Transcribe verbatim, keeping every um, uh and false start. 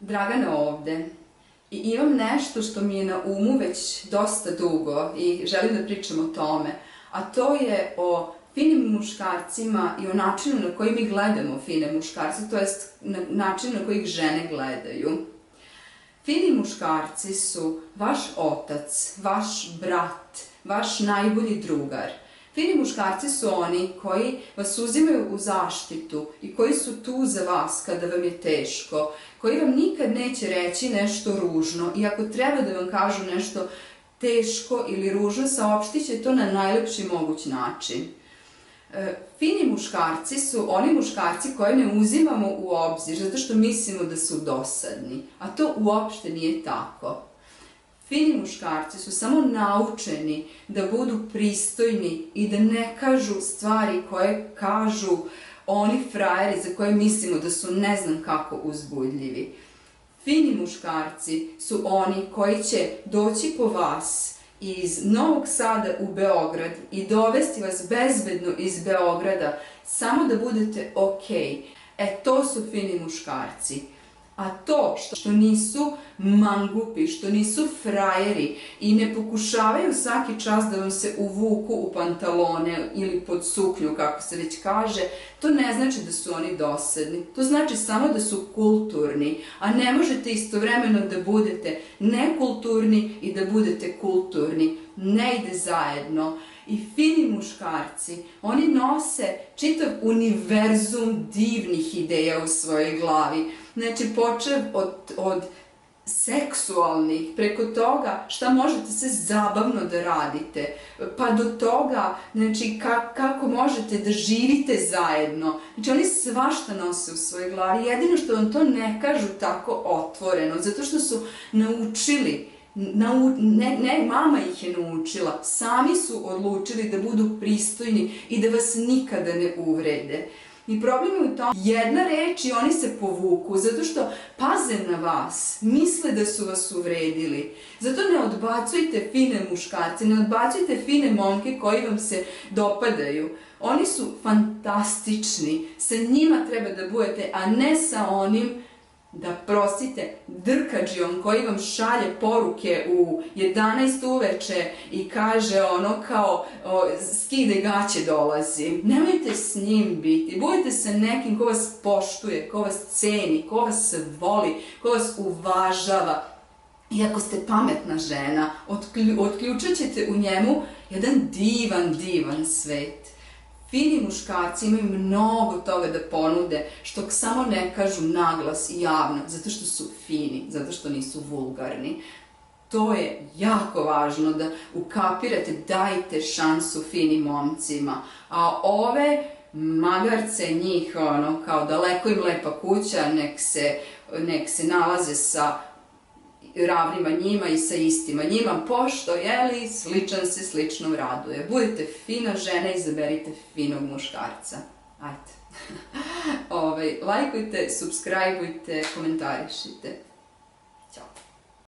Dragana ovde i imam nešto što mi je na umu već dosta dugo i želim da pričam o tome, a to je o finim muškarcima i o načinu na koji mi gledamo fine muškarce, to jest način na koji ih žene gledaju. Fini muškarci su vaš otac, vaš brat, vaš najbolji drugar. Fini muškarci su oni koji vas uzimaju u zaštitu i koji su tu za vas kada vam je teško, koji vam nikad neće reći nešto ružno i ako treba da vam kažu nešto teško ili ružno, saopštit će to na najlepši moguć način. Fini muškarci su oni muškarci koje ne uzimamo u obzir zato što mislimo da su dosadni, a to uopšte nije tako. Fini muškarci su samo naučeni da budu pristojni i da ne kažu stvari koje kažu oni frajeri za koje mislimo da su ne znam kako uzbudljivi. Fini muškarci su oni koji će doći po vas iz Novog Sada u Beograd i dovesti vas bezbedno iz Beograda samo da budete okej. E, to su fini muškarci. A to što nisu mangupi, što nisu frajeri i ne pokušavaju svaki čas da vam se uvuku u pantalone ili pod suknju, kako se već kaže, to ne znači da su oni dosadni. To znači samo da su kulturni, a ne možete istovremeno da budete nekulturni i da budete kulturni. Ne ide zajedno. I fini muškarci, oni nose čitav univerzum divnih ideja u svojoj glavi. Znači, počev od seksualnih, preko toga šta možete se zabavno da radite, pa do toga kako možete da živite zajedno. Znači, oni svašta nose u svojoj glavi, jedino što vam to ne kažu tako otvoreno, zato što su naučili. Ne, ne, mama ih je naučila, sami su odlučili da budu pristojni i da vas nikada ne uvrede. I problem je u tom, jedna reč i oni se povuku, zato što paze na vas, misle da su vas uvredili. Zato ne odbacujte fine muškarce, ne odbacujte fine momke koji vam se dopadaju. Oni su fantastični, sa njima treba da budete, a ne sa onim, da prostite, drkađijom koji vam šalje poruke u jedanaest uveče i kaže ono kao skide gaće dolazi. Nemojte s njim biti, budite sa nekim ko vas poštuje, ko vas ceni, ko vas voli, ko vas uvažava. I ako ste pametna žena, otključat ćete u njemu jedan divan, divan svet. Fini muškarci imaju mnogo toga da ponude, što samo ne kažu naglas i javno, zato što su fini, zato što nisu vulgarni. To je jako važno da ukapirate, dajte šansu finim momcima. A ove magarce, njih ono, kao daleko im lepa kuća, nek se, nek se nalaze sa ravnima njima i sa istima njima, pošto, jeli, sličan se sličnom raduje. Budite fina žena, izaberite finog muškarca. Ajde. Lajkujte, subskrajbujte, komentarišite. Ćao.